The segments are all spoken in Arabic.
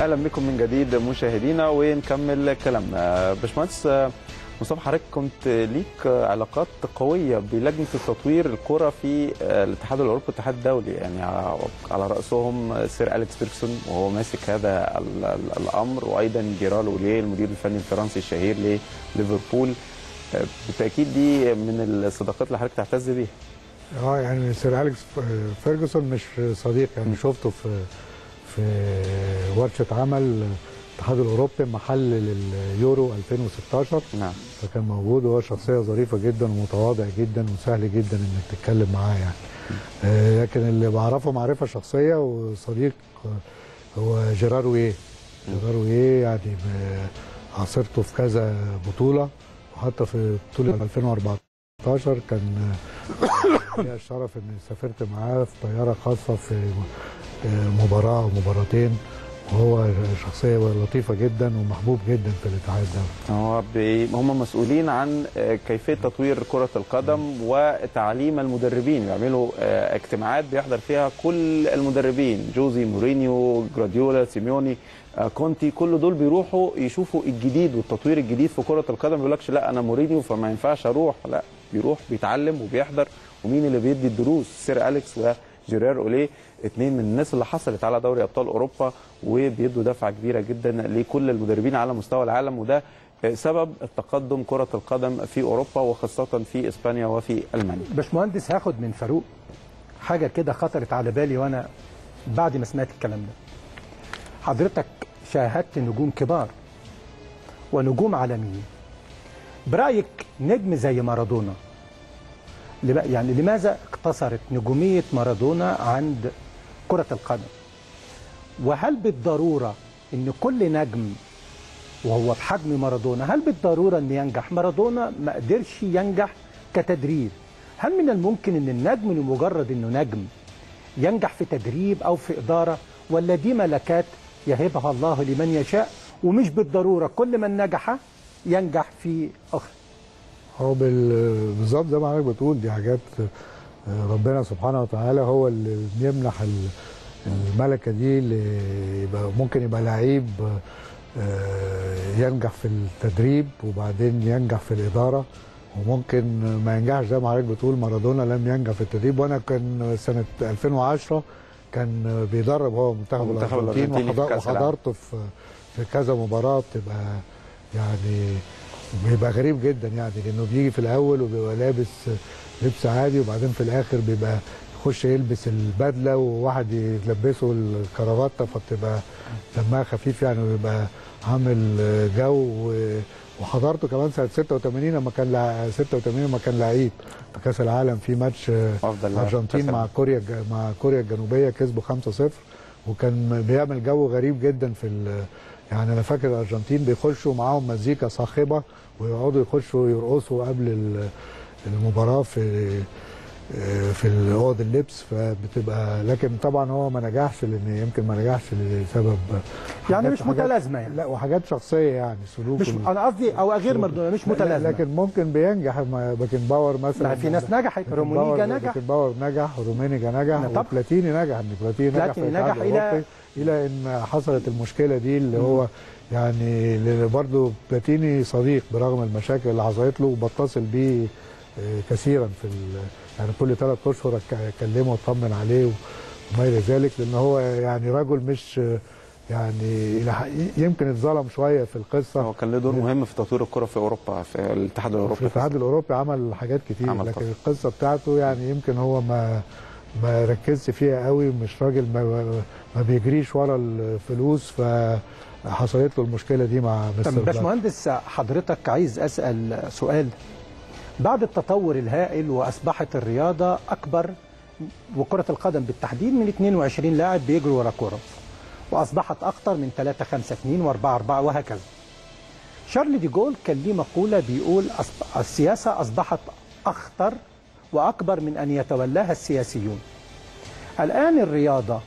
اهلا بكم من جديد مشاهدينا ونكمل كلامنا. باشمهندس مصطفى، حضرتك كنت ليك علاقات قويه بلجنه التطوير الكره في الاتحاد الاوروبي والاتحاد الدولي، يعني على راسهم سير أليكس فيرغسون وهو ماسك هذا الامر، وايضا جيرار هولييه المدير الفني الفرنسي الشهير لليفربول. بالتاكيد دي من الصداقات اللي حضرتك تعتز بيها. يعني سير أليكس فيرغسون مش صديق، يعني شفته في ورشه عمل الاتحاد الاوروبي محل لليورو 2016. نعم. فكان موجود وهو شخصيه ظريفه جدا ومتواضع جدا وسهل جدا انك تتكلم معاه يعني. لكن اللي بعرفه معرفه شخصيه وصديق هو جيرار هولييه. جيرار هولييه يعني عاصرته في كذا بطوله، وحتى في بطوله 2014 كان ليا الشرف اني سافرت معاه في طياره خاصه في مباراه او مباراتين، وهو شخصيه لطيفه جدا ومحبوب جدا في الاتحاد ده. هم مسؤولين عن كيفيه تطوير كره القدم وتعليم المدربين، بيعملوا اجتماعات بيحضر فيها كل المدربين، جوزي مورينيو، غراديولا، سيميوني، كونتي، كل دول بيروحوا يشوفوا الجديد والتطوير الجديد في كره القدم. ما بيقولكش لا انا مورينيو فما ينفعش اروح، لا بيروح بيتعلم وبيحضر. ومين اللي بيدي الدروس؟ سير أليكس و جيرار هولييه، اثنين من الناس اللي حصلت على دوري ابطال اوروبا وبيدوا دفعه كبيره جدا لكل المدربين على مستوى العالم، وده سبب التقدم كره القدم في اوروبا وخاصه في اسبانيا وفي المانيا. باشمهندس، هاخد من فاروق حاجه كده خطرت على بالي وانا بعد ما سمعت الكلام ده. حضرتك شاهدت نجوم كبار ونجوم عالميين، برايك نجم زي مارادونا، يعني لماذا اقتصرت نجومية مارادونا عند كرة القدم؟ وهل بالضرورة ان كل نجم وهو بحجم مارادونا هل بالضرورة ان ينجح؟ مارادونا ما قدرش ينجح كتدريب، هل من الممكن ان النجم لمجرد انه نجم ينجح في تدريب او في إدارة، ولا دي ملكات يهبها الله لمن يشاء ومش بالضرورة كل من نجح ينجح في اخر؟ هو بالظبط زي ما حضرتك بتقول، دي حاجات ربنا سبحانه وتعالى هو اللي بيمنح الملكه دي، اللي ممكن يبقى لعيب ينجح في التدريب وبعدين ينجح في الاداره، وممكن ما ينجحش. زي ما حضرتك بتقول مارادونا لم ينجح في التدريب، وانا كان سنه 2010 كان بيدرب هو منتخب الارجنتين، وحضرته في كذا مباراه بتبقى يعني بيبقى غريب جدا، يعني انه بيجي في الاول وبيبقى لابس لبس عادي، وبعدين في الاخر بيبقى يخش يلبس البدله وواحد يلبسه الكرافتة، فبتبقى دمها خفيف يعني وبيبقى عامل جو. وحضرته كمان سنه 86 لما كان 86 لما كان لعيب في كاس العالم، في ماتش الارجنتين مع كوريا الجنوبيه كسبوا 5-0، وكان بيعمل جو غريب جدا في يعني انا فاكر الارجنتين بيخشوا معاهم مزيكا صاخبه ويقعدوا يخشوا يرقصوا قبل المباراه في اوض اللبس، فبتبقى. لكن طبعا هو ما نجحش، لان يمكن ما نجحش لسبب يعني مش متلازمه يعني. لا، وحاجات شخصيه يعني سلوك، مش انا قصدي او غير مردوده مش متلازمه. لكن ممكن بينجح بيكنباور مثلا، في ناس نجحت، رومينيجا نجح، بيكنباور نجح، رومينيجا نجح، وبلاتيني نجح. بلاتيني نجح الى ان حصلت المشكله دي، اللي هو يعني برضه بلاتيني صديق برغم المشاكل اللي حصلت له، وبتصل بيه كثيرا في يعني كل 3 اشهر اكلمه واطمن عليه وما الى ذلك، لان هو يعني رجل مش يعني يمكن اتظلم شويه في القصه. هو كان له دور مهم في تطوير الكره في اوروبا، في الاتحاد الاوروبي عمل حاجات كتير، لكن طبعا القصه بتاعته يعني يمكن هو ما ركزش فيها قوي، مش راجل ما بيجريش ورا الفلوس، فحصلت له المشكله دي مع مستر. طب باشمهندس، حضرتك عايز اسال سؤال. بعد التطور الهائل واصبحت الرياضه اكبر وكره القدم بالتحديد من 22 لاعب بيجروا ورا كره، واصبحت اكتر من 3-5-2 و4-4 وهكذا. شارل ديغول كان ليه مقوله بيقول السياسه اصبحت اخطر واكبر من ان يتولاها السياسيون. الان الرياضه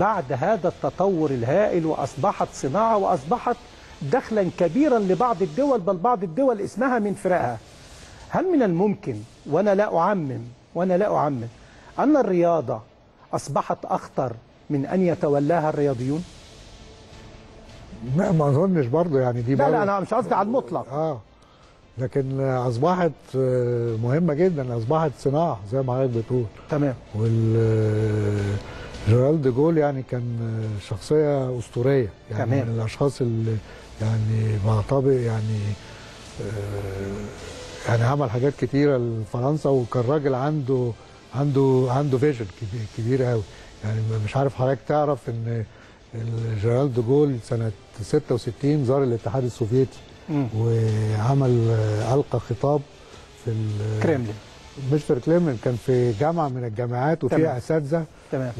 بعد هذا التطور الهائل واصبحت صناعه، واصبحت دخلا كبيرا لبعض الدول، بل بعض الدول اسمها من فرقها. هل من الممكن، وانا لا اعمم ان الرياضه اصبحت اخطر من ان يتولاها الرياضيون؟ ما اظنش برضه يعني دي لا انا مش قصدي على المطلق لكن اصبحت مهمه جدا، اصبحت صناعه زي ما حضرتك بتقول. تمام. جيرار ديغول يعني كان شخصيه اسطوريه يعني. تمام. من الاشخاص اللي يعني بعتبر يعني عمل حاجات كتيره لفرنسا، وكان راجل عنده فيجن كبير قوي يعني. مش عارف حضرتك تعرف ان جيرار ديغول سنه 66 زار الاتحاد السوفيتي وعمل ألقى خطاب في الكريملين، مش في الكريملين، كان في جامعه من الجامعات وفيها اساتذه،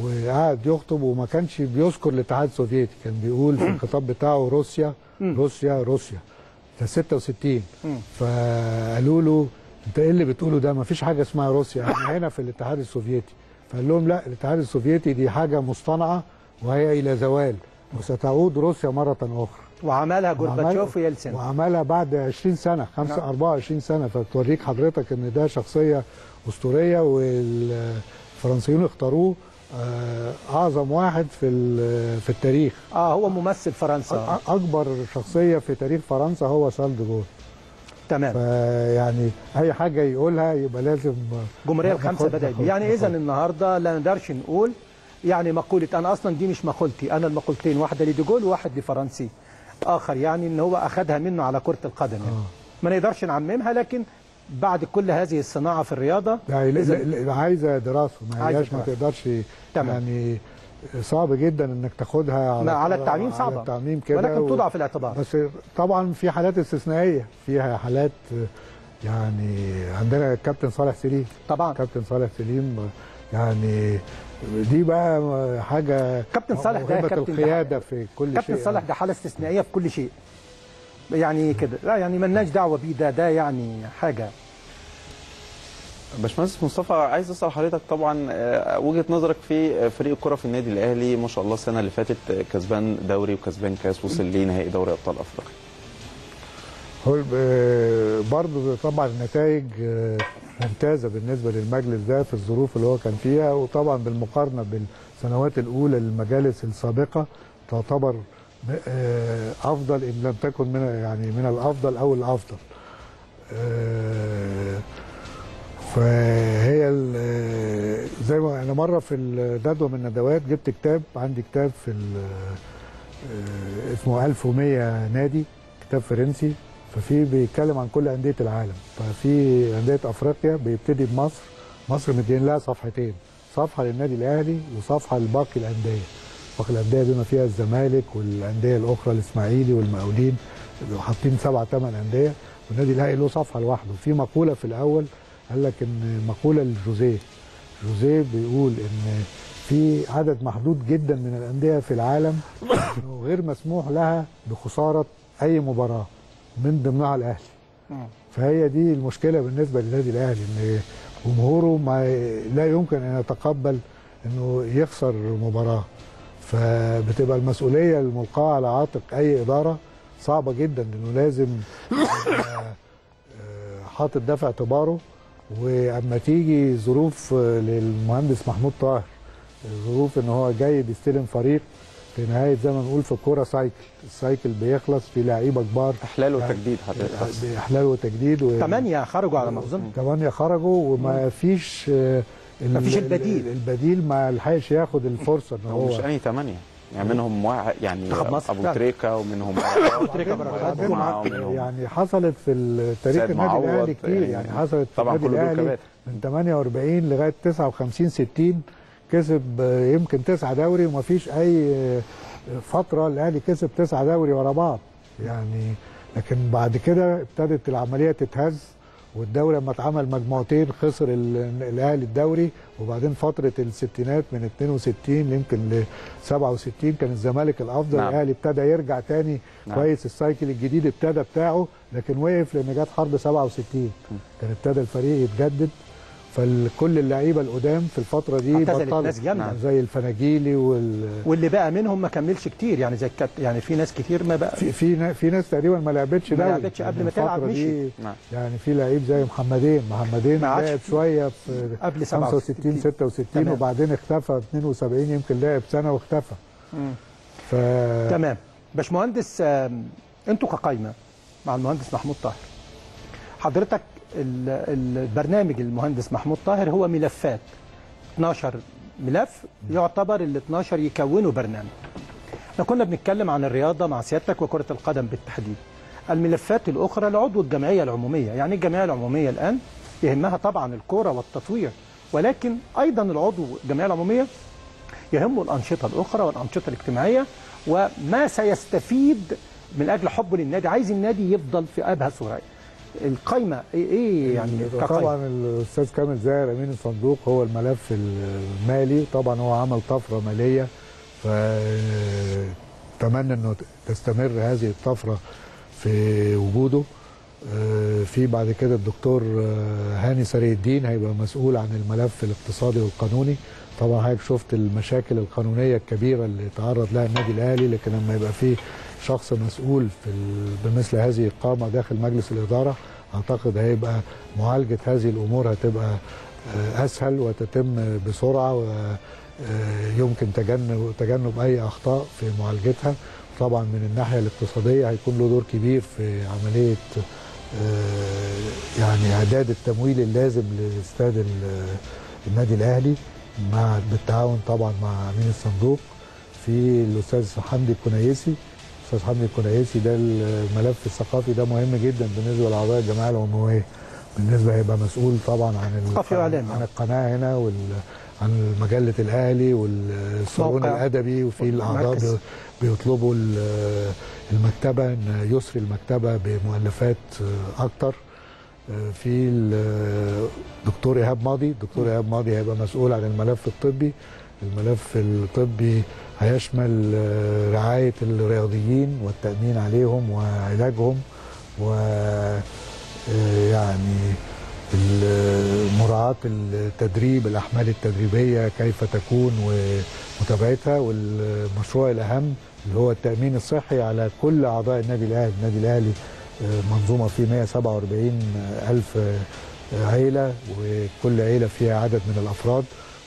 وقعد يخطب وما كانش بيذكر الاتحاد السوفيتي، كان بيقول في الخطاب بتاعه روسيا روسيا روسيا. ده 66. فقالوا له انت ايه اللي بتقوله ده؟ ما فيش حاجه اسمها روسيا، احنا هنا في الاتحاد السوفيتي. فقال لهم لا، الاتحاد السوفيتي دي حاجه مصطنعه وهي الى زوال، وستعود روسيا مره اخرى. وعملها جورباتشوف ويلسن، وعملها بعد 20 سنه 24 سنه. فتوريك حضرتك ان ده شخصيه اسطوريه، والفرنسيون اختاروه اعظم واحد في التاريخ. هو ممثل فرنسا، اكبر شخصيه في تاريخ فرنسا هو شارل ديغول. تمام. فيعني اي حاجه يقولها يبقى لازم جمهوريه الخمسه بدات يعني. اذا النهارده لا نقدرش نقول يعني مقوله، انا اصلا دي مش مقولتي، انا المقولتين واحده لديغول وواحد لفرنسي اخر، يعني ان هو اخذها منه على كره القدم يعني. ما نقدرش نعممها، لكن بعد كل هذه الصناعه في الرياضه يعني عايزه دراسه، ما تقدرش. تمام. يعني صعب جدا انك تاخدها على التعميم، صعبه على التعميم كده، ولكن توضع في الاعتبار. بس طبعا في حالات استثنائيه، فيها حالات يعني. عندنا الكابتن صالح سليم، طبعا كابتن صالح سليم يعني دي بقى حاجه. كابتن صالح ده كابتن القياده في كل شيء. كابتن صالح ده حاله استثنائيه في كل شيء يعني كده، لا يعني مالناش دعوه بيه، ده يعني حاجه. باشمهندس مصطفى، عايز اسال حضرتك طبعا وجهه نظرك في فريق الكره في النادي الاهلي. ما شاء الله السنه اللي فاتت كسبان دوري وكسبان كاس، وصل لنهائي دوري ابطال افريقيا. هو برضه طبعا النتائج ممتازه بالنسبه للمجلس ده في الظروف اللي هو كان فيها، وطبعا بالمقارنه بالسنوات الاولى للمجالس السابقه تعتبر افضل، ان لم تكن من الافضل او الافضل. فهي زي ما انا مره في الندوه من الندوات جبت كتاب، عندي كتاب في اسمه 1100 نادي، كتاب فرنسي، ففي بيتكلم عن كل انديه العالم. ففي انديه افريقيا بيبتدي بمصر، مصر مدين لها صفحتين، صفحه للنادي الاهلي وصفحه لباقي الانديه. باقي الانديه بما فيها الزمالك والانديه الاخرى الاسماعيلي والمقاولين، حاطين 7 8 انديه، والنادي الاهلي له صفحه لوحده. في مقوله في الاول قال لك ان مقوله لجوزيه بيقول ان في عدد محدود جدا من الانديه في العالم غير مسموح لها بخساره اي مباراه، من ضمنها الاهلي. فهي دي المشكله بالنسبه للنادي الاهلي، ان جمهوره لا يمكن ان يتقبل انه يخسر مباراه. فبتبقى المسؤوليه الملقاه على عاتق اي اداره صعبه جدا، انه لازم حاطط ده في اعتباره. واما تيجي ظروف للمهندس محمود طاهر، ظروف ان هو جاي بيستلم فريق في نهايه زي ما نقول في الكوره سايكل، السايكل بيخلص في لعيبه كبار، احلال وتجديد حضرتك، احلال وتجديد، 8 خرجوا على ما اظن، 8 خرجوا، وما فيش البديل، ما لحقش ياخد الفرصه ان هو مش اي 8 يعني، منهم يعني ابو تريكه، ومنهم يعني حصلت في التاريخ النادي الاهلي كتير يعني. حصلت في النادي الاهلي من 48 لغايه 59 60 كسب يمكن 9 دوري، وما فيش اي فتره الاهلي كسب 9 دوري ورا بعض يعني. لكن بعد كده ابتدت العمليه تتهز، والدوري لما اتعمل مجموعتين خسر الاهلي الدوري. وبعدين فتره الستينات من 62 يمكن ل 67 كان الزمالك الافضل. نعم. الاهلي ابتدى يرجع تاني. نعم. كويس، السايكل الجديد ابتدى بتاعه، لكن وقف لان جت حرب 67، كان ابتدى الفريق يتجدد. فكل اللعيبه القدام في الفتره دي بطلت، زي الفناجيلي واللي بقى منهم ما كملش كتير يعني، زي يعني في ناس كتير ما بقى، في ناس تقريبا ما لعبتش قبل ما تلعب مشي يعني. في لعيب زي محمدين لعب شويه في قبل 65 66 وبعدين اختفى، 72 يمكن لعب سنه واختفى. تمام. باشمهندس، انتوا كقايمه مع المهندس محمود طاهر، حضرتك البرنامج المهندس محمود طاهر هو ملفات 12 ملف، يعتبر ال 12 يكونوا برنامج. احنا كنا بنتكلم عن الرياضه مع سيادتك وكره القدم بالتحديد. الملفات الاخرى العضو الجمعيه العموميه، يعني الجمعيه العموميه الان يهمها طبعا الكوره والتطوير، ولكن ايضا العضو الجمعيه العموميه يهمه الانشطه الاخرى والانشطه الاجتماعيه وما سيستفيد من اجل حبه للنادي، عايز النادي يفضل في ابهى صوره. القايمه ايه يعني كقايمة؟ طبعا الاستاذ كامل زاهر امين الصندوق هو الملف المالي، طبعا هو عمل طفره ماليه، فاتمنى انه تستمر هذه الطفره في وجوده. في بعد كده الدكتور هاني سري الدين هيبقى مسؤول عن الملف الاقتصادي والقانوني. طبعا حضرتك شفت المشاكل القانونيه الكبيره اللي تعرض لها النادي الاهلي، لكن لما يبقى فيه شخص مسؤول في بمثل هذه القامه داخل مجلس الاداره، اعتقد هيبقى معالجه هذه الامور هتبقى اسهل وتتم بسرعه، ويمكن تجنب اي اخطاء في معالجتها. طبعا من الناحيه الاقتصاديه هيكون له دور كبير في عمليه يعني اعداد التمويل اللازم لاستاد النادي الاهلي مع بالتعاون طبعا مع امين الصندوق. في الاستاذ حمدي الكنيسي، ده الملف الثقافي، ده مهم جدا بالنسبه لاعضاء الجمعيه العموميه، بالنسبه هيبقى مسؤول طبعا عن القناه هنا عن مجله الاهلي والصالون الادبي، وفي الاعضاء بيطلبوا المكتبه ان يسري المكتبه بمؤلفات اكتر. في الدكتور ايهاب ماضي، هيبقى مسؤول عن الملف الطبي. الملف الطبي هيشمل رعايه الرياضيين والتامين عليهم وعلاجهم، ويعني مراعاه التدريب، الاحمال التدريبيه كيف تكون ومتابعتها، والمشروع الاهم اللي هو التامين الصحي على كل اعضاء النادي الاهلي. النادي الاهلي منظومه فيه 147,000 عيله، وكل عيله فيها عدد من الافراد،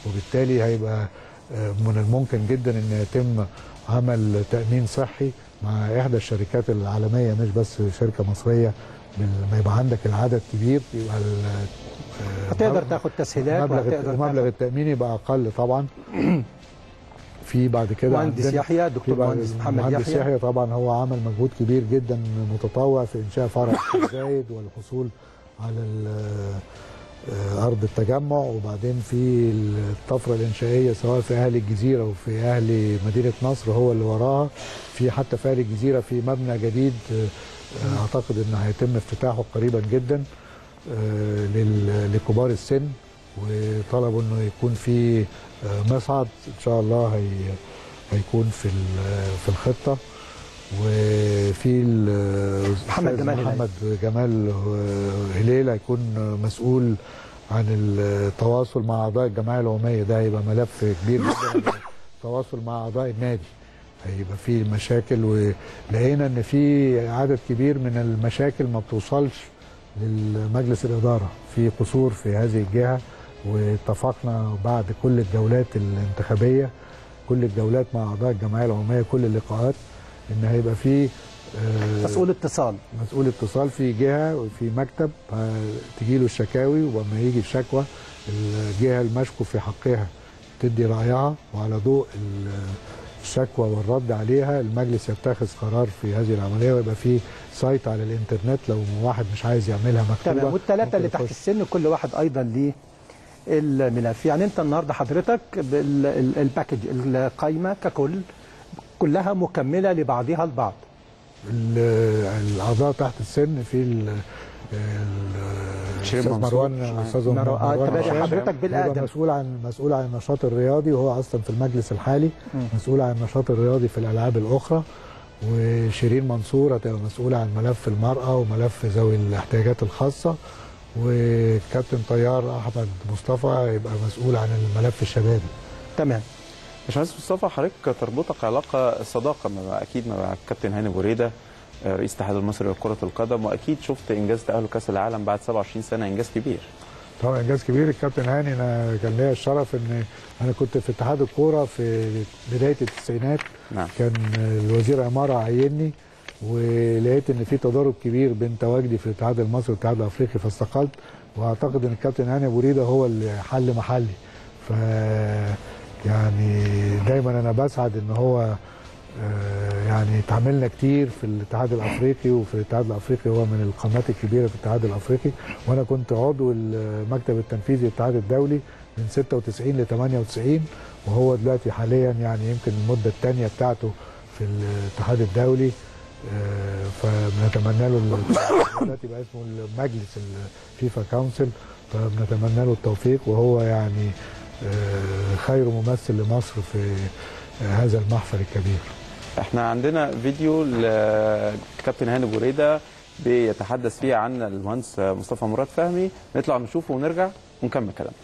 وبالتالي هيبقى من الممكن جدا ان يتم عمل تامين صحي مع احدى الشركات العالميه، مش بس شركه مصريه. لما يبقى عندك العدد كبير يبقى هتقدر تاخد تسهيلات، مبلغ التامين يبقى اقل طبعا. في بعد كده مهندس يحيى، دكتور مهندس محمد يحيى طبعا هو عمل مجهود كبير جدا متطوع في انشاء فرع زايد والحصول على ارض التجمع. وبعدين في الطفره الانشائيه سواء في اهل الجزيره وفي اهل مدينه نصر هو اللي وراها. في حتى في اهل الجزيره في مبنى جديد اعتقد انه هيتم افتتاحه قريبا جدا لكبار السن، وطلبوا انه يكون في مصعد ان شاء الله هيكون في الخطه. وفي محمد جمال هليل هيكون مسؤول عن التواصل مع اعضاء الجمعيه العموميه، ده هيبقى ملف كبير جدا. التواصل مع اعضاء النادي هيبقى في مشاكل، ولقينا ان في عدد كبير من المشاكل ما بتوصلش لمجلس الاداره، في قصور في هذه الجهه. واتفقنا بعد كل الجولات الانتخابيه، كل الجولات مع اعضاء الجمعيه العموميه، كل اللقاءات، ان هيبقى في مسؤول اتصال في جهه وفي مكتب تجيله الشكاوي، ولما يجي الشكوى الجهه المشكو في حقها تدي رايها، وعلى ضوء الشكوى والرد عليها المجلس يتخذ قرار في هذه العمليه. ويبقى في سايت على الانترنت لو واحد مش عايز يعملها مكتوبه. تمام، والثلاثه اللي تحت السن كل واحد ايضا ليه الملف. يعني انت النهارده حضرتك الباكج، القايمه ككل كلها مكمله لبعضها البعض. الاعضاء تحت السن في استاذ مروان حضرتك بالادم مسؤول عن النشاط الرياضي، وهو اصلا في المجلس الحالي مسؤول عن النشاط الرياضي في الالعاب الاخرى. وشيرين منصور هتبقى مسؤوله عن ملف المراه وملف ذوي الاحتياجات الخاصه. والكابتن طيار احمد مصطفى يبقى مسؤول عن الملف الشبابي. تمام. باشمهندس مصطفى، حضرتك تربطك علاقه صداقه مع الكابتن هاني أبو ريدة رئيس الاتحاد المصري لكرة القدم، واكيد شفت انجاز تأهل كاس العالم بعد 27 سنه انجاز كبير. طبعا انجاز كبير. الكابتن هاني انا كان ليا الشرف ان انا كنت في اتحاد الكوره في بدايه التسعينات. نعم. كان الوزير عماره عيني ولقيت ان في تضارب كبير بين تواجدي في الاتحاد المصري والاتحاد الافريقي فاستقلت، واعتقد ان الكابتن هاني ابو ريده هو اللي حل محلي. ف يعني دايما انا بسعد ان هو يعني اتعاملنا كتير في الاتحاد الافريقي، وفي الاتحاد الافريقي هو من القامات الكبيره في الاتحاد الافريقي، وانا كنت عضو المكتب التنفيذي للاتحاد الدولي من 96 ل 98 وهو دلوقتي حاليا يعني يمكن المده الثانيه بتاعته في الاتحاد الدولي. فبنتمنى له دلوقتي بقى اسمه المجلس الفيفا كونسل، فبنتمنى له التوفيق وهو يعني خير ممثل لمصر في هذا المحفل الكبير. احنا عندنا فيديو لكابتن هاني أبو ريدة بيتحدث فيه عن المهندس مصطفى مراد فهمي، نطلع نشوفه ونرجع ونكمل كلامنا.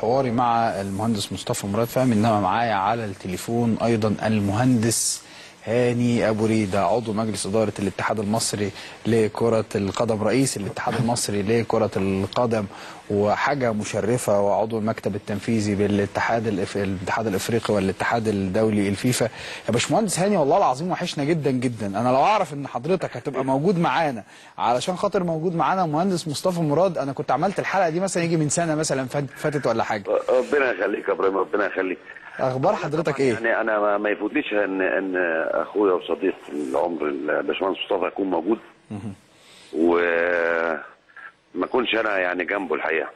حواري مع المهندس مصطفى مراد فهمي، انما معايا على التليفون ايضا المهندس هاني أبو ريدة عضو مجلس إدارة الاتحاد المصري لكرة القدم، رئيس الاتحاد المصري لكرة القدم، وحاجة مشرفة، وعضو المكتب التنفيذي بالاتحاد الاتحاد الإفريقي والاتحاد الدولي الفيفا. يا باشمهندس هاني والله العظيم وحشنا جدا جدا، أنا لو أعرف إن حضرتك هتبقى موجود معانا علشان خاطر موجود معانا مهندس مصطفى مراد أنا كنت عملت الحلقة دي مثلا يجي من سنة مثلا فاتت ولا حاجة. ربنا يخليك يا إبراهيم، ربنا يخليك. اخبار حضرتك ايه؟ يعني انا ما يفوتنيش ان اخويا وصديق العمر الباشمهندس مصطفى يكون موجود وما اكونش انا يعني جنبه الحقيقه،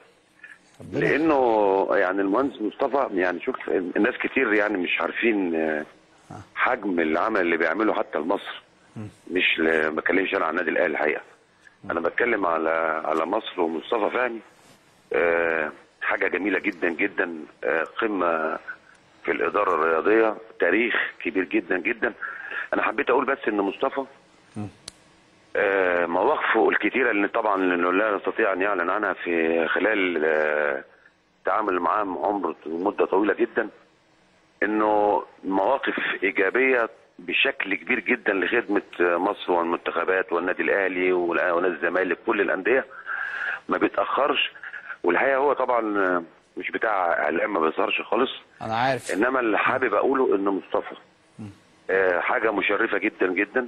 لانه يعني المهندس مصطفى يعني شوف الناس كتير يعني مش عارفين حجم العمل اللي بيعمله حتى لمصر، مش ما بتكلمش انا عن النادي الاهلي الحقيقه، انا بتكلم على مصر ومصطفى فهمي. حاجه جميله جدا جدا، قمه في الإدارة الرياضية، تاريخ كبير جدا جدا. أنا حبيت أقول بس إن مصطفى مواقفه الكتيرة اللي طبعا لا يستطيع أن يعلن عنها في خلال التعامل معاه عمر مدة طويلة جدا، إنه مواقف إيجابية بشكل كبير جدا لخدمة مصر والمنتخبات والنادي الأهلي ونادي الزمالك كل الأندية، ما بيتأخرش. والحقيقة هو طبعا مش بتاع اعلام، ما بيظهرش خالص، انا عارف، انما اللي حابب اقوله ان مصطفى حاجه مشرفه جدا جدا.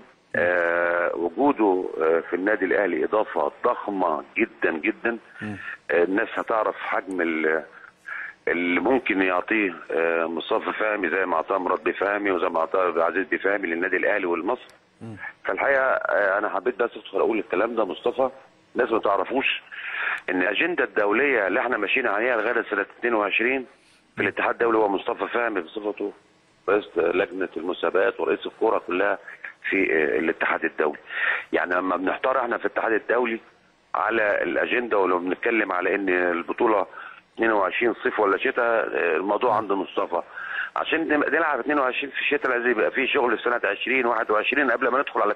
وجوده في النادي الاهلي اضافه ضخمه جدا جدا. الناس هتعرف حجم اللي ممكن يعطيه مصطفى فهمي زي ما اعطاه مراد فهمي وزي ما اعطاه عبد العزيز فهمي للنادي الاهلي والمصر. فالحقيقه انا حبيت بس ادخل اقول الكلام ده. مصطفى الناس ما تعرفوش ان الاجنده الدوليه اللي احنا ماشيين عليها لغايه سنه 22 في الاتحاد الدولي هو مصطفى فهمي بصفته رئيس لجنه المسابقات ورئيس الكوره كلها في الاتحاد الدولي. يعني لما بنحتار احنا في الاتحاد الدولي على الاجنده ولو بنتكلم على ان البطوله 22 صيف ولا شتاء، الموضوع عند مصطفى. عشان نلعب 22 في الشتاء لازم يبقى في شغل في سنه 20 21 قبل ما ندخل على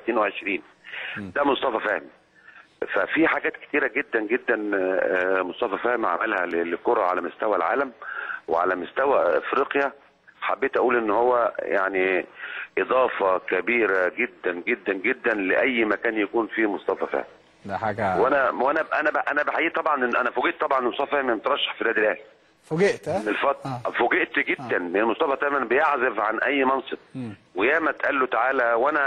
22، ده مصطفى فهمي. ففي حاجات كتيرة جدا جدا مصطفى فهمي عملها للكرة على مستوى العالم وعلى مستوى افريقيا. حبيت اقول ان هو يعني اضافة كبيرة جدا جدا جدا لاي مكان يكون فيه مصطفى فهمي. ده حاجة وانا بحييه طبعا. انا فوجئت طبعا ان مصطفى فهمي مترشح في النادي الاهلي، فوجئت فوجئت جدا ان مصطفى تماما بيعزف عن اي منصب، وياما اتقال له تعالى وانا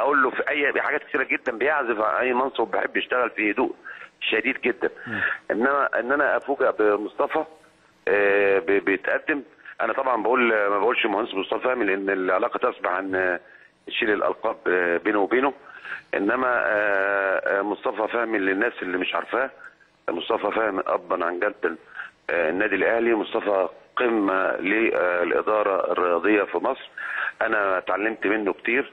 اقول له في اي حاجات كثيره جدا بيعزف عن اي منصب وبيحب يشتغل في هدوء شديد جدا. انما ان انا افوجئ بمصطفى بيتقدم. انا طبعا ما بقولش مهندس مصطفى فهمي لان العلاقه تصبح عن شيل الالقاب بينه وبينه، انما مصطفى فهمي للناس اللي مش عارفاه، مصطفى فهمي ابا عن جدا النادي الاهلي، مصطفى قمه للاداره الرياضيه في مصر. انا اتعلمت منه كتير،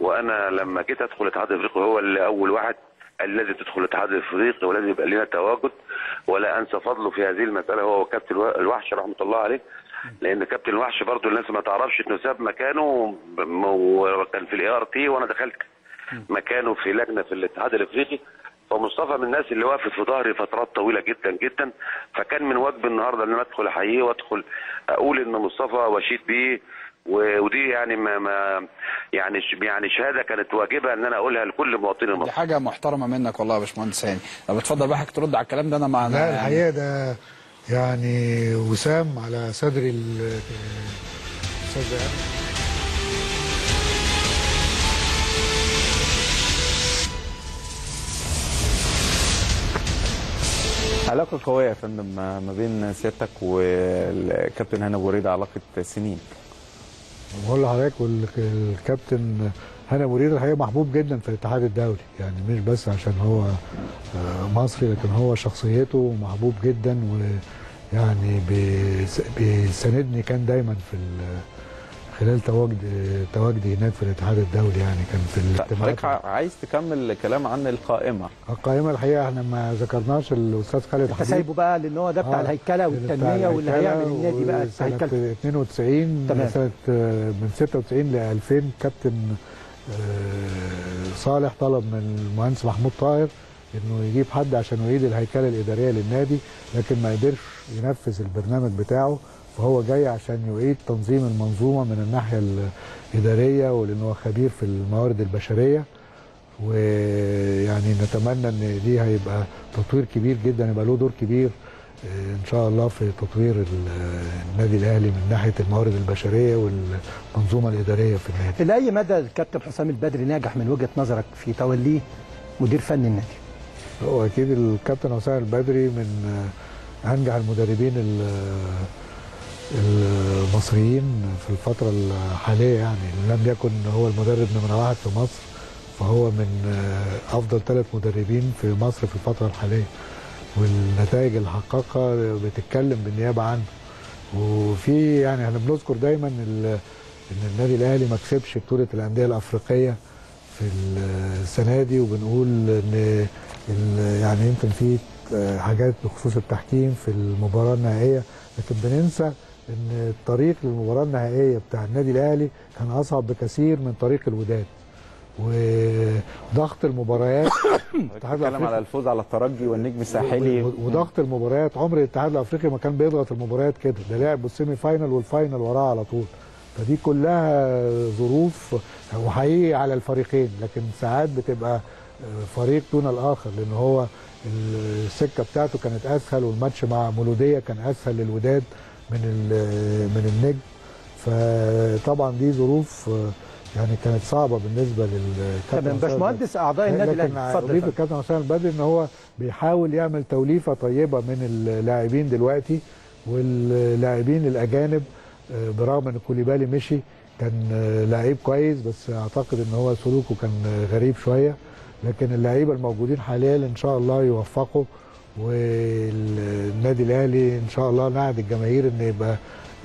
وانا لما جيت ادخل الاتحاد الافريقي هو اللي اول واحد قال لازم تدخل الاتحاد الافريقي ولازم يبقى لنا تواجد. ولا انسى فضله في هذه المساله هو كابتن الوحش رحمه الله عليه، لان كابتن الوحش برضو الناس ما تعرفش انه ساب مكانه وكان في الART وانا دخلت مكانه في لجنه في الاتحاد الافريقي. فمصطفى من الناس اللي وقفت في ظهري فترات طويله جدا جدا، فكان من واجبي النهارده ان انا ادخل احييه وادخل اقول ان مصطفى وشيد بيه ودي يعني ما يعني شهاده كانت واجبه ان انا اقولها لكل مواطن مصري. دي حاجه محترمه منك والله يا باشمهندس هاني. طب اتفضل بقى حضرتك ترد على الكلام ده. انا مع لا الحقيقه ده يعني وسام على صدري الصدر. علاقه قويه يا فندم ما بين سيادتك والكابتن هاني ابو ريدة، علاقه سنين. بقول لحضرتك والكابتن هاني ابو ريدة الحقيقه محبوب جدا في الاتحاد الدولي، يعني مش بس عشان هو مصري لكن هو شخصيته محبوب جدا، ويعني بيساندني كان دايما في خلال تواجدي هناك في الاتحاد الدولي، يعني كان في الاجتماعات. حضرتك عايز تكمل كلام عن القائمه؟ القائمه الحقيقه احنا ما ذكرناش الاستاذ خالد حبيب. سايبه بقى لان هو ده بتاع الهيكله والتنميه واللي هيعمل النادي بقى بتاع الهيكله 92 تمام. سنه من 96 ل 2000 كابتن صالح طلب من المهندس محمود طاهر انه يجيب حد عشان يعيد الهيكله الاداريه للنادي، لكن ما قدرش ينفذ البرنامج بتاعه، فهو جاي عشان يعيد تنظيم المنظومه من الناحيه الاداريه، ولانه هو خبير في الموارد البشريه، ويعني نتمنى ان دي هيبقى تطوير كبير جدا، يبقى له دور كبير ان شاء الله في تطوير النادي الاهلي من ناحيه الموارد البشريه والمنظومه الاداريه في النادي. لاي مدى الكابتن حسام البدري ناجح من وجهه نظرك في توليه مدير فني النادي؟ هو اكيد الكابتن حسام البدري من انجح المدربين المصريين في الفترة الحالية، يعني لم يكن هو المدرب نمرة 1 في مصر، فهو من أفضل 3 مدربين في مصر في الفترة الحالية، والنتائج اللي حققها بتتكلم بالنيابة عنه. وفي يعني احنا بنذكر دايما إن النادي الأهلي ما كسبش بطولة الأندية الأفريقية في السنة دي، وبنقول إن يعني يمكن في حاجات بخصوص التحكيم في المباراة النهائية، لكن بننسى ان الطريق للمباراه النهائيه بتاع النادي الاهلي كان اصعب بكثير من طريق الوداد وضغط المباريات. بنتكلم على الفوز على الترجي والنجم الساحلي وضغط المباريات. عمر الاتحاد الافريقي ما كان بيضغط المباريات كده، ده لعب السيمي فاينال والفاينال وراه على طول، فدي كلها ظروف وحقيقي على الفريقين، لكن ساعات بتبقى فريق دون الاخر، لان هو السكه بتاعته كانت اسهل، والماتش مع مولوديه كان اسهل للوداد من النجم، فطبعا دي ظروف يعني كانت صعبه بالنسبه للكابتن. طب باشمهندس اعضاء النادي الاهلي، اتفضل. تضيف الكابتن حسام البدري ان هو بيحاول يعمل توليفه طيبه من اللاعبين دلوقتي، واللاعبين الاجانب برغم ان كوليبالي مشي كان لعيب كويس، بس اعتقد ان هو سلوكه كان غريب شويه، لكن اللعيبه الموجودين حاليا ان شاء الله يوفقوا، والنادي الاهلي ان شاء الله نعد الجماهير ان يبقى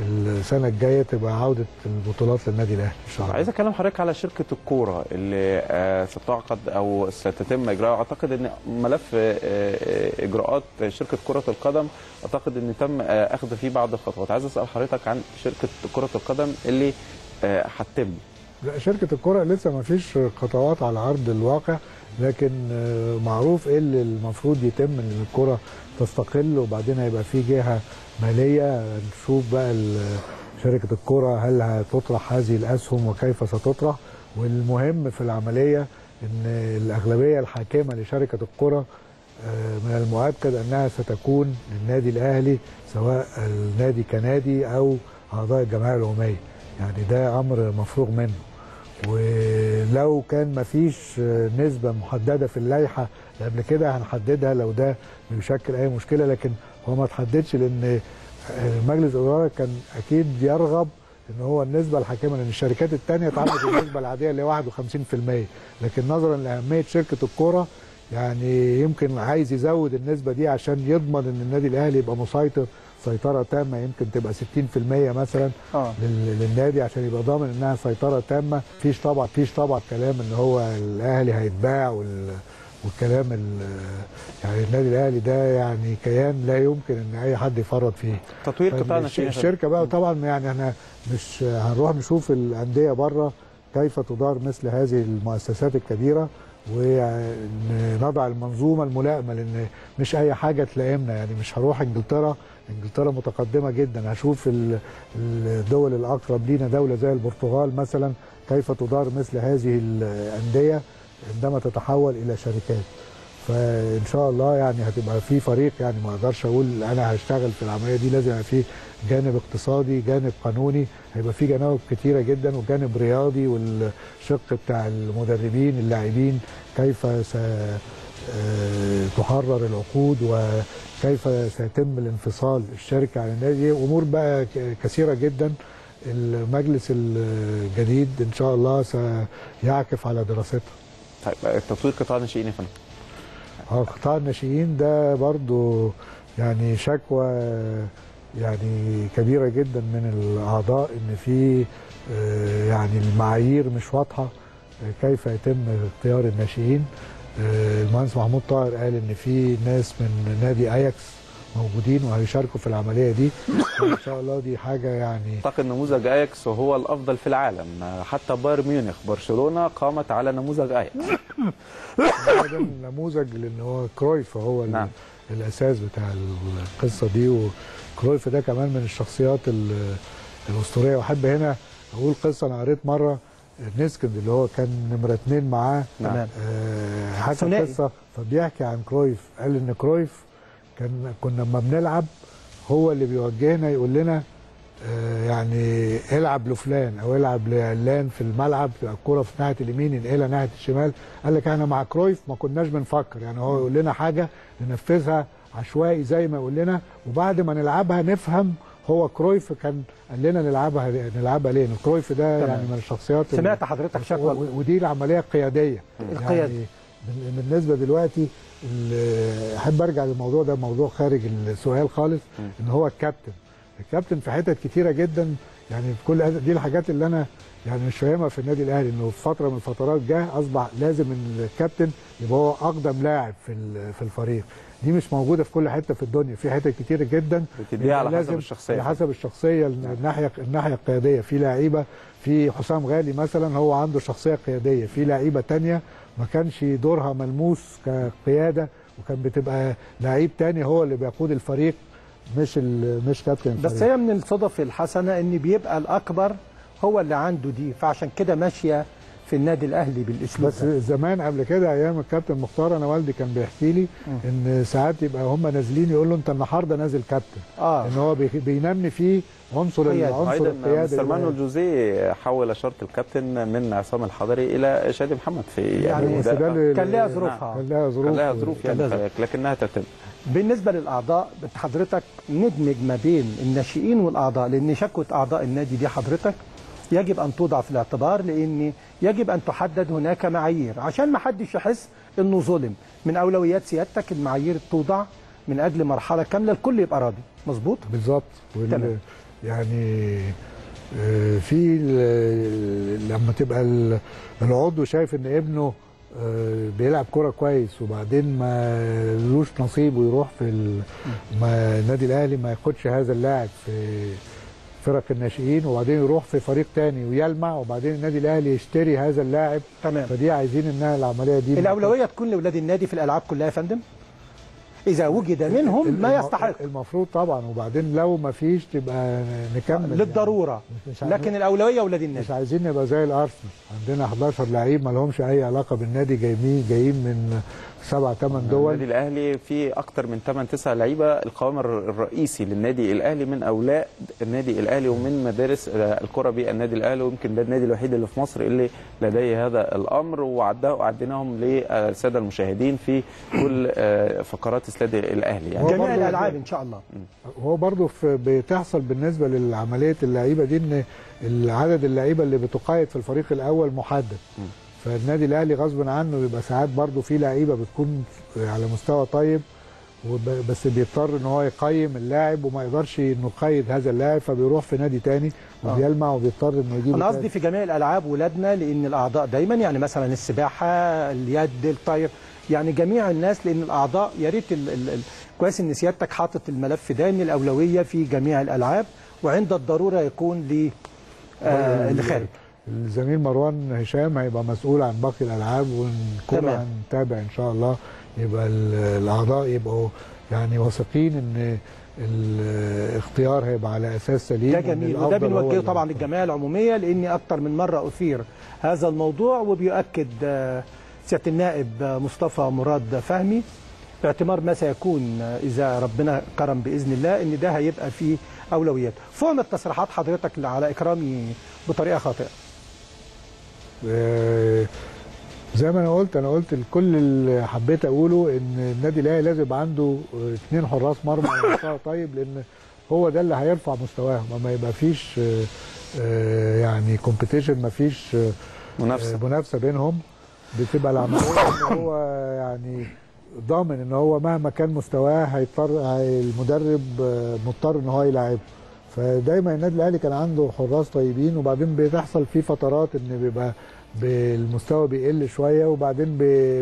السنه الجايه تبقى عوده البطولات للنادي الاهلي ان شاء الله. عايز اكلم حضرتك على شركه الكوره اللي ستعقد او ستتم اجراءها، اعتقد ان ملف اجراءات شركه كره القدم اعتقد ان تم اخذ فيه بعض الخطوات. عايز اسال حضرتك عن شركه كره القدم اللي هتتم. لا، شركه الكره لسه ما فيش خطوات على عرض الواقع، لكن معروف ايه اللي المفروض يتم ان الكره تستقل، وبعدين هيبقى في جهه ماليه نشوف بقى شركه الكره هل هتطرح هذه الاسهم وكيف ستطرح. والمهم في العمليه ان الاغلبيه الحاكمه لشركه الكره من المؤكد انها ستكون للنادي الاهلي، سواء النادي كنادي او اعضاء الجمعيه العموميه، يعني ده امر مفروغ منه. ولو كان مفيش نسبه محدده في اللائحه قبل كده هنحددها لو ده بيشكل اي مشكله، لكن هو ما اتحددش لان مجلس الاداره كان اكيد يرغب ان هو النسبه الحاكمه، لان الشركات الثانيه اتعملت النسبه العاديه اللي هي 51%، لكن نظرا لاهميه شركه الكوره يعني يمكن عايز يزود النسبه دي عشان يضمن ان النادي الاهلي يبقى مسيطر سيطرة تامة، يمكن تبقى 60% مثلا للنادي عشان يبقى ضامن انها سيطرة تامة. فيش طبعا كلام ان هو الاهلي هيتباع والكلام يعني النادي الاهلي ده يعني كيان لا يمكن ان اي حد يفرط فيه. تطوير قطاعنا في الشركة بقى طبعا، يعني احنا مش هنروح نشوف الاندية بره كيف تدار مثل هذه المؤسسات الكبيره، ونضع المنظومه الملائمه، لان مش اي حاجه تلائمنا. يعني مش هروح انجلترا، انجلترا متقدمه جدا، هشوف الدول الاقرب لينا دوله زي البرتغال مثلا كيف تدار مثل هذه الانديه عندما تتحول الى شركات. فان شاء الله يعني هتبقى في فريق، يعني ما اقدرش اقول انا هشتغل في العمليه دي، لازم يبقى في جانب اقتصادي، جانب قانوني، هيبقى في جوانب كتيره جدا، وجانب رياضي، والشق بتاع المدربين اللاعبين كيف ستحرر العقود وكيف سيتم الانفصال الشركه عن النادي. امور بقى كثيره جدا. المجلس الجديد ان شاء الله سيعكف على دراستها. طيب تطوير قطاع الناشئين يا فندم. قطاع الناشئين ده برضو يعني شكوى يعني كبيره جدا من الاعضاء، ان في يعني المعايير مش واضحه كيف يتم اختيار الناشئين. المهندس محمود طاهر قال ان في ناس من نادي أياكس موجودين وهيشاركوا في العمليه دي، وان شاء الله دي حاجه يعني اعتقد نموذج أياكس هو الافضل في العالم، حتى بايرن ميونخ برشلونه قامت على نموذج أياكس. ده النموذج، لان هو كرويف هو نعم. الاساس بتاع القصه دي، وكرويف ده كمان من الشخصيات الاسطوريه. واحب هنا اقول قصه انا قريت مره نيسكند اللي هو كان نمرة 2 معاه نعم حكى قصه، فبيحكي عن كرويف، قال ان كرويف كنا لما بنلعب هو اللي بيوجهنا يقول لنا يعني العب لفلان او العب لعلان في الملعب، تبقى الكوره في ناحيه اليمين انقلها ناحيه الشمال. قال لك احنا مع كرويف ما كناش بنفكر، يعني هو يقول لنا حاجه ننفذها عشوائي زي ما يقول لنا، وبعد ما نلعبها نفهم هو كرويف كان قال لنا نلعبها ليه. كرويف ده يعني من الشخصيات. سمعت حضرتك شكوى، ودي العمليه القياديه. يعني بالنسبه دلوقتي احب ارجع للموضوع ده، موضوع خارج السؤال خالص، ان هو الكابتن في حتت كتيره جدا. يعني كل دي الحاجات اللي انا يعني مش فاهمها في النادي الاهلي، انه في فتره من الفترات جه اصبح لازم الكابتن يبقى هو اقدم لاعب في الفريق. دي مش موجوده في كل حته في الدنيا، في حتت كتيره جدا بتديها على حسب الشخصيه، على حسب الشخصيه، الناحيه القياديه. في لعيبه، في حسام غالي مثلا هو عنده شخصيه قياديه، في لعيبه ثانيه ما كانش دورها ملموس كقياده، وكان بتبقى لعيب تاني هو اللي بيقود الفريق مش كابتن الفريق. بس هي من الصدف الحسنه ان بيبقى الاكبر هو اللي عنده دي، فعشان كده ماشيه في النادي الاهلي بالاسلوب. بس زمان قبل كده ايام الكابتن مختار، انا والدي كان بيحكي لي ان ساعات يبقى هم نازلين يقول له انت النهارده نازل كابتن، ان هو بينمي فيه عنصر القياده. سلمان الجوزي حول شرط الكابتن من عصام الحضري الى شادي محمد في يعني كان لها ظروفها، كان لها ظروف لكنها تتم. بالنسبه للاعضاء حضرتك ندمج ما بين الناشئين والاعضاء، لان شكوى اعضاء النادي دي حضرتك يجب ان توضع في الاعتبار، لان يجب ان تحدد هناك معايير عشان ما حدش يحس انه ظلم. من اولويات سيادتك المعايير توضع من اجل مرحله كامله الكل يبقى راضي. مظبوط؟ بالظبط. تمام. يعني في لما تبقى العضو شايف ان ابنه بيلعب كوره كويس وبعدين ما لوش نصيب ويروح في النادي الاهلي، ما ياخدش هذا اللاعب في فرق الناشئين وبعدين يروح في فريق تاني ويلمع، وبعدين النادي الاهلي يشتري هذا اللاعب. تمام. فدي عايزين انها العمليه دي الاولويه تكون لاولاد النادي في الالعاب كلها يا فندم، اذا وجد منهم ما يستحق. المفروض طبعا، وبعدين لو ما فيش تبقى نكمل للضروره يعني. لكن الاولويه اولاد النادي. مش عايزين نبقى زي الارسنال عندنا 11 لعيب ما لهمش اي علاقه بالنادي، جايين من 7-8 دول. النادي الاهلي فيه اكتر من 8-9 لعيبه، القوامر الرئيسي للنادي الاهلي من اولاد النادي الاهلي ومن مدارس الكره بالنادي الاهلي، ويمكن ده النادي الوحيد اللي في مصر اللي لديه هذا الامر، وعديناهم للساده المشاهدين في كل فقرات استاد الاهلي يعني جميع الالعاب ان شاء الله. هو برضه بتحصل بالنسبه للعمليه اللعيبه دي ان عدد اللعيبه اللي بتقيد في الفريق الاول محدد. فالنادي الاهلي غصب عنه بيبقى ساعات برضه في لعيبه بتكون على مستوى طيب، بس بيضطر ان هو يقيم اللاعب وما يقدرش انه يقيد هذا اللاعب، فبيروح في نادي ثاني وبيلمع وبيضطر انه يجيب. انا قصدي في جميع الالعاب ولادنا، لان الاعضاء دايما يعني مثلا السباحه، اليد، الطاير، يعني جميع الناس، لان الاعضاء يا ريت كويس ان سيادتك حاطط الملف ده ان الاولويه في جميع الالعاب، وعند الضروره يكون للخارج. الزميل مروان هشام هيبقى مسؤول عن باقي الالعاب والكره هنتابع ان شاء الله، يبقى الاعضاء يبقوا يعني واثقين ان الاختيار هيبقى على اساس سليم. ده جميل، وده بنوجهه طبعا للجمعيه العموميه، لاني اكتر من مره اثير هذا الموضوع، وبيؤكد سياده النائب مصطفى مراد فهمي باعتبار ما سيكون اذا ربنا كرم باذن الله ان ده هيبقى فيه اولويات. فهمت تصريحات حضرتك على اكرامي بطريقه خاطئه؟ زي ما انا قلت، الكل اللي حبيت اقوله ان النادي الاهلي لازم يبقى عنده 2 حراس مرمى طيب، لان هو ده اللي هيرفع مستواهم، اما يبقى فيش يعني كومبيتيشن، ما فيش منافسه بينهم، بتبقى العمليه ان هو يعني ضامن ان هو مهما كان مستواه هيضطر المدرب مضطر ان هو يلاعبه. فدايما النادي الاهلي كان عنده حراس طيبين، وبعدين بتحصل فيه فترات ان بيبقى بالمستوى بيقل شويه وبعدين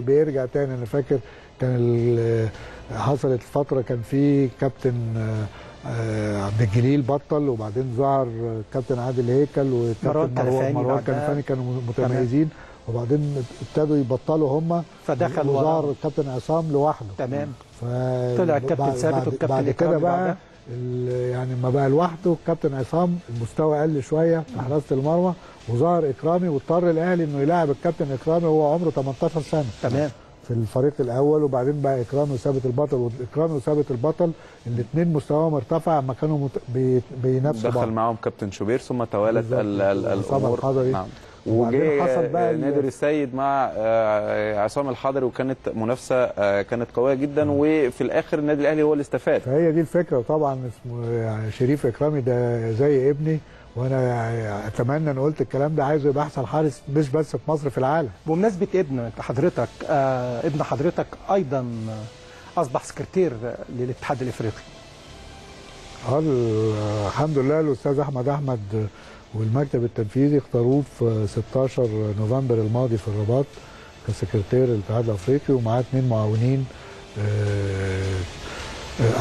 بيرجع تاني. انا فاكر كان حصلت فتره كان في كابتن عبد الجليل بطل، وبعدين ظهر كابتن عادل هيكل وكابتن مروان كنفاني، كانوا متميزين، وبعدين ابتدوا يبطلوا هم، فدخل وظهر الكابتن عصام لوحده. تمام. طلع الكابتن ثابت والكابتن بعد كده بقى يعني ما بقى لوحده الكابتن عصام، المستوى قل شويه في حراسه المرمى، وظهر اكرامي، واضطر الاهلي انه يلاعب الكابتن اكرامي وهو عمره 18 سنه. تمام. في الفريق الاول، وبعدين بقى اكرامي وثابت البطل، الاثنين مستواهم ارتفع، اما كانوا بينافسوا بعض. دخل معاهم كابتن شوبير، ثم توالت الامور. نعم. وجه نادر السيد مع عصام الحضري، وكانت منافسه كانت قويه جدا، وفي الاخر النادي الاهلي هو اللي استفاد. فهي دي الفكره. وطبعا يعني شريف اكرامي ده زي ابني، وانا اتمنى ان قلت الكلام ده، عايزه يبقى احسن حارس مش بس في مصر، في العالم. بمناسبه ابن حضرتك، ابن حضرتك ايضا اصبح سكرتير للاتحاد الافريقي. الحمد لله، الاستاذ احمد والمكتب التنفيذي اختاروه في 16 نوفمبر الماضي في الرباط كسكرتير الاتحاد الافريقي، ومعاه 2 معاونين،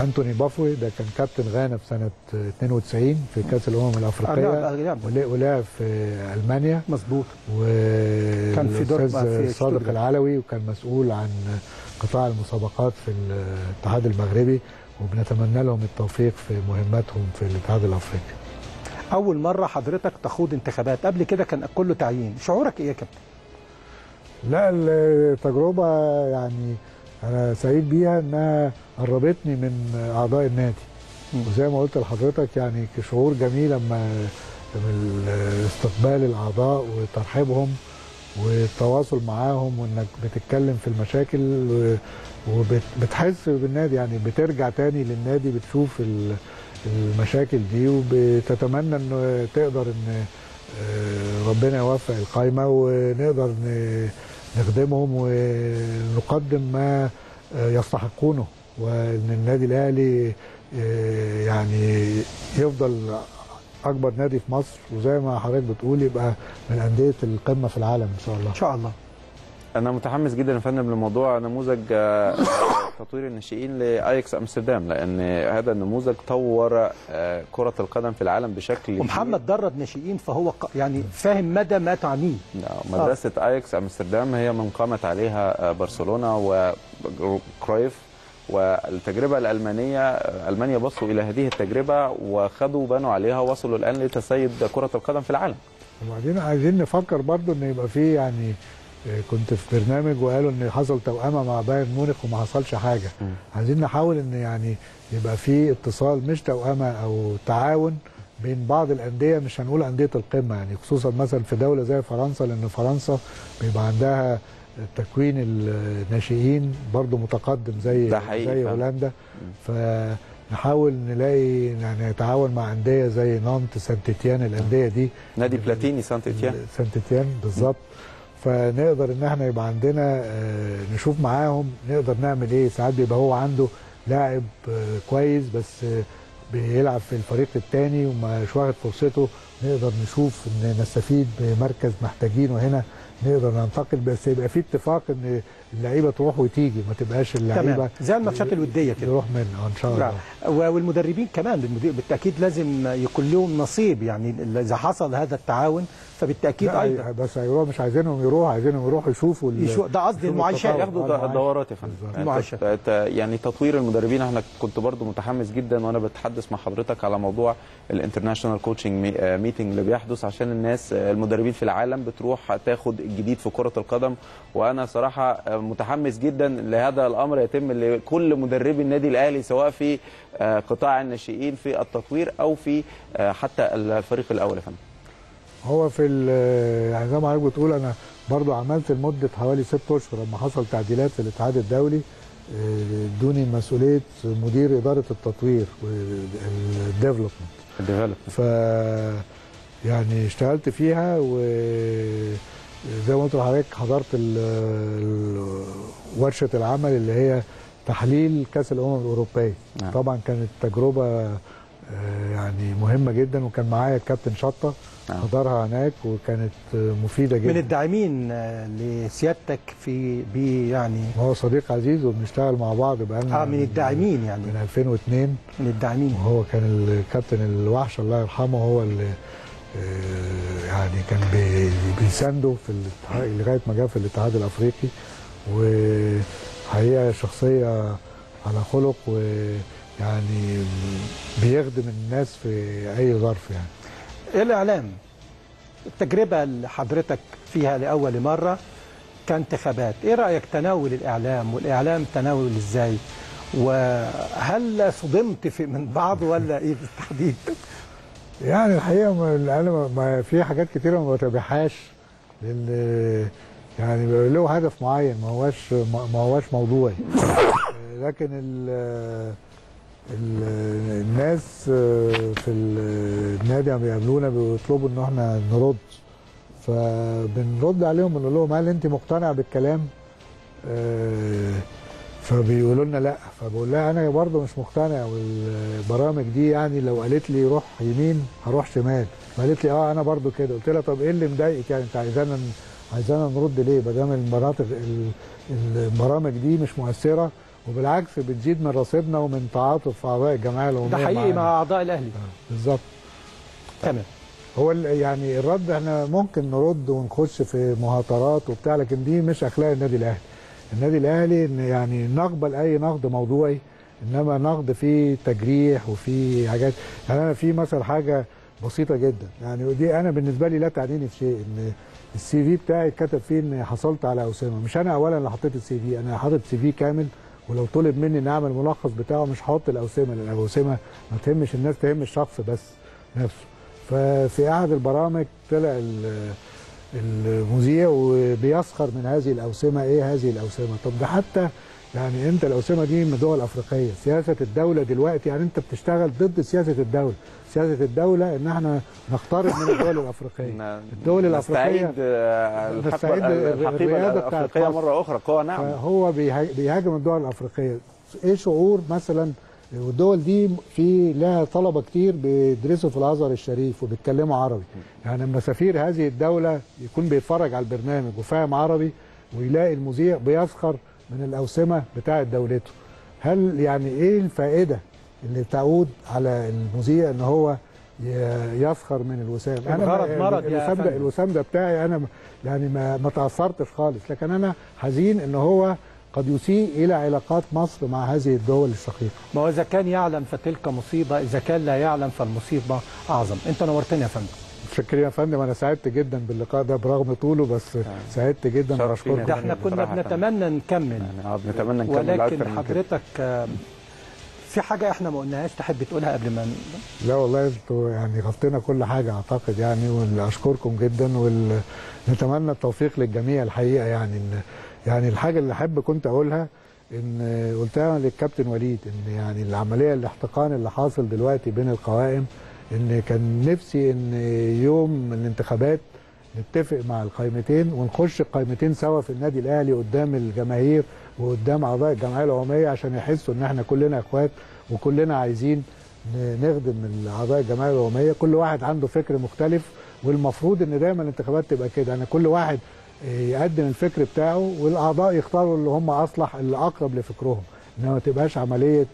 انتوني بافوي ده كان كابتن غانا في سنه 92 في كاس الامم الافريقيه، ولعب في المانيا. مظبوط. وكان في دورتموند صادق العلوي، وكان مسؤول عن قطاع المسابقات في الاتحاد المغربي، وبنتمنى لهم التوفيق في مهمتهم في الاتحاد الافريقي. أول مرة حضرتك تخوض انتخابات، قبل كده كان كله تعيين، شعورك إيه يا كابتن؟ لا، التجربة يعني أنا سعيد بيها، إنها قربتني من أعضاء النادي، وزي ما قلت لحضرتك يعني شعور جميل لما استقبال الأعضاء وترحيبهم والتواصل معاهم، وإنك بتتكلم في المشاكل وبتحس بالنادي، يعني بترجع تاني للنادي، بتشوف المشاكل دي، وبتتمنى انه تقدر ان ربنا يوفق القايمه ونقدر نخدمهم ونقدم ما يستحقونه، وان النادي الاهلي يعني يفضل اكبر نادي في مصر، وزي ما حضرتك بتقول يبقى من انديه القمه في العالم ان شاء الله. ان شاء الله. انا متحمس جدا يا فندم لموضوع نموذج تطوير الناشئين لأياكس امستردام، لان هذا النموذج طور كرة القدم في العالم بشكل، ومحمد درب ناشئين، فهو يعني فاهم مدى ما تعنيه. مدرسة أياكس امستردام هي من قامت عليها برشلونة وكرويف، والتجربة الألمانية، ألمانيا بصوا إلى هذه التجربة وخدوا بنوا عليها، وصلوا الآن لتسيد كرة القدم في العالم. وبعدين عايزين نفكر برضو إن يبقى فيه، يعني كنت في برنامج وقالوا ان حصل توأمة مع بايرن ميونخ وما حصلش حاجه. عايزين نحاول ان يعني يبقى في اتصال، مش توأمة او تعاون بين بعض الانديه، مش هنقول انديه القمه يعني، خصوصا مثلا في دوله زي فرنسا، لان فرنسا بيبقى عندها تكوين الناشئين برضو متقدم زي هولندا. فنحاول نلاقي يعني نتعاون مع انديه زي نانت، سانت إتيان، الانديه دي، نادي بلاتيني سانت إتيان بالظبط، فنقدر ان احنا يبقى عندنا نشوف معاهم نقدر نعمل ايه. ساعات بيبقى هو عنده لاعب كويس بس بيلعب في الفريق الثاني ومش واخد فرصته، نقدر نشوف ان نستفيد بمركز محتاجينه هنا، نقدر ننتقل، بس يبقى في اتفاق ان اللعيبه تروح وتيجي، ما تبقاش اللعيبه زي الماتشات الوديه كده يروح منها ان شاء الله. والمدربين كمان بالتاكيد لازم يكون لهم نصيب، يعني اذا حصل هذا التعاون فبالتاكيد ايضا بس هو مش عايزينهم يروحوا، عايزينهم يروحوا يشوفوا ده قصدي المعايشات، ياخدوا دورات يا فندم. يعني تطوير المدربين، احنا كنت برضو متحمس جدا وانا بتحدث مع حضرتك على موضوع الانترناشونال كوتشنج ميتنج اللي بيحدث، عشان الناس المدربين في العالم بتروح تاخد الجديد في كرة القدم، وانا صراحة متحمس جدا لهذا الامر يتم لكل مدربي النادي الاهلي سواء في قطاع الناشئين في التطوير او في حتى الفريق الاول يا فندم. هو في يعني زي ما حضرتك بتقول، انا برضو عملت لمده حوالي 6 اشهر لما حصل تعديلات في الاتحاد الدولي ادوني مسؤوليه مدير اداره التطوير والديفلوبمنت ف يعني اشتغلت فيها، وزي ما قلت لحضرتك حضرت ورشه العمل اللي هي تحليل كاس الامم الاوروبيه. طبعا كانت تجربه يعني مهمه جدا، وكان معايا الكابتن شطه حضرها هناك وكانت مفيده جدا. من الداعمين لسيادتك في يعني هو صديق عزيز وبنشتغل مع بعض بقالنا من الداعمين يعني من 2002 من الداعمين. وهو كان الكابتن الوحش الله يرحمه، هو اللي يعني كان بيسانده في لغايه ما جه في الاتحاد الافريقي، وحقيقه شخصيه على خلق ويعني بيخدم الناس في اي ظرف. يعني الإعلام، التجربة اللي حضرتك فيها لأول مرة كانتخابات، إيه رأيك تناول الإعلام تناول إزاي؟ وهل صدمت في من بعض ولا إيه بالتحديد؟ يعني الحقيقة الإعلام في حاجات كتيرة ما بتابعهاش، لأن يعني له هدف معين ما هواش موضوعي، لكن الناس في النادي عم بيقابلونا بيطلبوا ان احنا نرد، فبنرد عليهم بنقول لهم هل انت مقتنع بالكلام؟ فبيقولوا لنا لا، فبقول لها انا برضه مش مقتنع، والبرامج دي يعني لو قالت لي روح يمين هروح شمال، قالت لي انا برضه كده، قلت لها طب ايه اللي مضايقك يعني انت عايزانا نرد ليه ما دام البرامج دي مش مؤثره وبالعكس بتزيد من رصيدنا ومن تعاطف اعضاء الجمعيه العموميه ده حقيقي مع اعضاء الاهلي. بالظبط تمام. هو يعني الرد احنا ممكن نرد ونخش في مهاترات وبتاع، لكن دي مش اخلاق النادي الاهلي. النادي الاهلي يعني نقبل اي نقد موضوعي، انما نقد فيه تجريح وفيه حاجات. يعني انا في مثلا حاجه بسيطه جدا يعني، ودي انا بالنسبه لي لا تعنيني في شيء، ان السي في بتاعي اتكتب فيه ان حصلت على اسامه، مش انا اولا اللي حطيت السي في، انا حاطط سي في كامل، ولو طلب مني ان اعمل ملخص بتاعه مش هحط الاوسمه، لان الاوسمه ما تهمش الناس، تهم الشخص بس نفسه. ففي احد البرامج طلع المذيع وبيسخر من هذه الاوسمه، ايه هذه الاوسمه؟ طب ده حتى يعني انت الاوسمه دي من دول افريقيه، سياسه الدوله دلوقتي يعني انت بتشتغل ضد سياسه الدوله، سياسه الدوله ان احنا نقترب من الدول الافريقيه، الدول الافريقيه نستعيد الحقيبه الافريقيه مره اخرى قوه. نعم هو بيهاجم الدول الافريقيه. ايه شعور مثلا والدول دي في لها طلبه كتير بيدرسوا في الازهر الشريف وبيتكلموا عربي، يعني لما سفير هذه الدوله يكون بيتفرج على البرنامج وفاهم عربي ويلاقي المذيع بيسخر من الاوسمه بتاعه دولته، هل يعني ايه الفائده اللي تعود على المذيع ان هو يسخر من الوسام؟ انا الوسام ده بتاعي انا يعني ما تاثرتش خالص، لكن انا حزين ان هو قد يسيء الى علاقات مصر مع هذه الدول الشقيقه. ما هو اذا كان يعلم فتلك مصيبه، اذا كان لا يعلم فالمصيبه اعظم. انت نورتني يا فندم. متشكرين يا فندم، انا سعدت جدا باللقاء ده برغم طوله، بس سعدت جدا واشكرك. ده احنا كنا بنتمنى نكمل ولكن حضرتك في حاجه احنا ما قلناهاش تحب تقولها قبل ما لا والله انتوا يعني غطينا كل حاجه اعتقد يعني، واشكركم جدا ونتمنى التوفيق للجميع الحقيقه. يعني الحاجه اللي احب كنت اقولها ان قلتها للكابتن وليد، ان يعني العمليه الاحتقان اللي حاصل دلوقتي بين القوائم، ان كان نفسي ان يوم الانتخابات نتفق مع القائمتين ونخش القائمتين سوا في النادي الاهلي قدام الجماهير وقدام اعضاء الجمعيه العموميه، عشان يحسوا ان احنا كلنا اخوات وكلنا عايزين نخدم اعضاء الجمعيه العموميه، كل واحد عنده فكر مختلف، والمفروض ان دايما الانتخابات تبقى كده، يعني كل واحد يقدم الفكر بتاعه والاعضاء يختاروا اللي هم اصلح اللي اقرب لفكرهم، انما ما تبقاش عمليه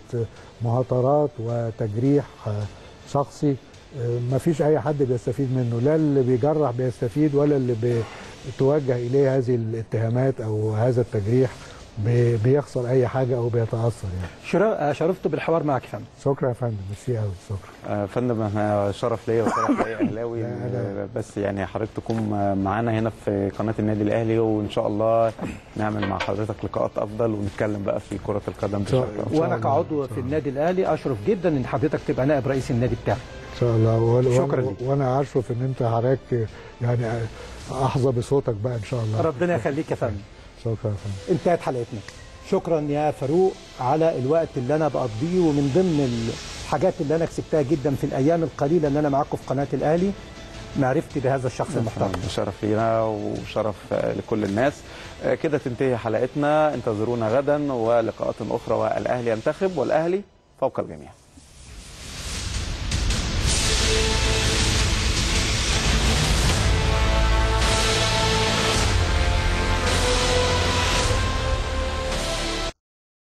مهاترات وتجريح شخصي مفيش اي حد بيستفيد منه، لا اللي بيجرح بيستفيد ولا اللي بتوجه اليه هذه الاتهامات او هذا التجريح بيخسر اي حاجه او بيتاثر يعني. شرفت بالحوار معك يا فندم. شكرا يا فندم، ميرسي قوي. شكرا يا فندم، احنا شرف ليا وشرف ليا اهلاوي بس يعني حضرتك تكون معانا هنا في قناه النادي الاهلي، وان شاء الله نعمل مع حضرتك لقاءات افضل ونتكلم بقى في كره القدم بشكل أفضل. وانا كعضو في النادي الاهلي اشرف جدا ان حضرتك تبقى نائب رئيس النادي بتاعك ان شاء الله. شكرا. وانا اشرف ان انت حضرتك يعني احظى بصوتك بقى ان شاء الله. ربنا يخليك يا فندم. شكرا. انتهت حلقتنا. شكرا يا فاروق على الوقت اللي انا بقضيه، ومن ضمن الحاجات اللي انا كسبتها جدا في الايام القليله ان انا معاكم في قناه الاهلي معرفتي بهذا الشخص المحترم. شرف لينا وشرف لكل الناس. كده تنتهي حلقتنا، انتظرونا غدا ولقاءات اخرى، والاهلي ينتخب والاهلي فوق الجميع.